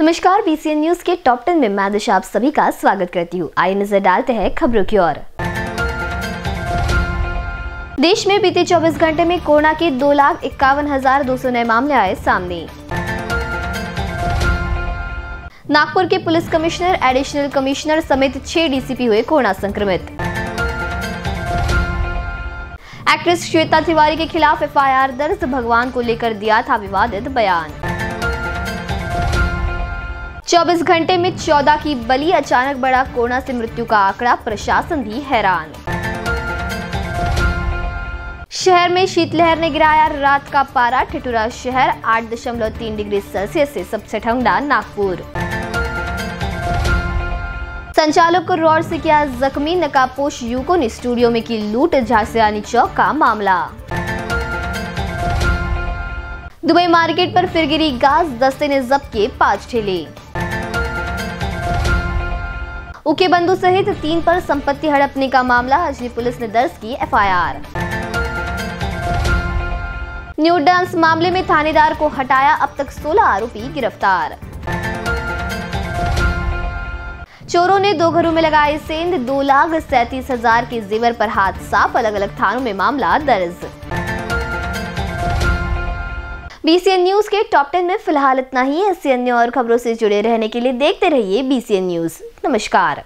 नमस्कार BCN news के top 10 में मैं दिशा आप सभी का स्वागत करती हूँ। आइए नजर डालते हैं खबरों की ओर। देश में बीते 24 घंटे में कोरोना के 2,51,200 नए मामले आए सामने। नागपुर के पुलिस कमिश्नर, एडिशनल कमिश्नर समेत 6 डीसीपी हुए कोरोना संक्रमित। एक्ट्रेस श्वेता तिवारी के खिलाफ एफआईआर दर्ज, भगवान को लेकर दिया था विवादित बयान। 24 घंटे में 14 की बलि, अचानक बढ़ा कोरोना से मृत्यु का आंकड़ा, प्रशासन भी हैरान। शहर में शीतलहर ने गिराया रात का पारा, ठिठुरा शहर 8.3 डिग्री सेल्सियस से सबसे ठंडा नागपुर। संचालक को रोड से किया जख्मी, नकाबपोश युवकों ने स्टूडियो में की लूट, झांसीरानी चौक का मामला। दुबई मार्केट पर फिर गिरी गाज, दस्ते ने जब्त किए 5 ठेले। उके बंधु सहित 3 पर संपत्ति हड़पने का मामला, अजनी पुलिस ने दर्ज की एफआईआर। न्यू डांस मामले में थानेदार को हटाया, अब तक 16 आरोपी गिरफ्तार। चोरों ने 2 घरों में लगाए सेंध, 2,37,000 के जेवर पर हाथ साफ, अलग अलग थानों में मामला दर्ज। बीसीएन न्यूज के टॉप 10 में फिलहाल इतना ही। ऐसी अन्य और खबरों से जुड़े रहने के लिए देखते रहिए बीसीएन न्यूज। नमस्कार।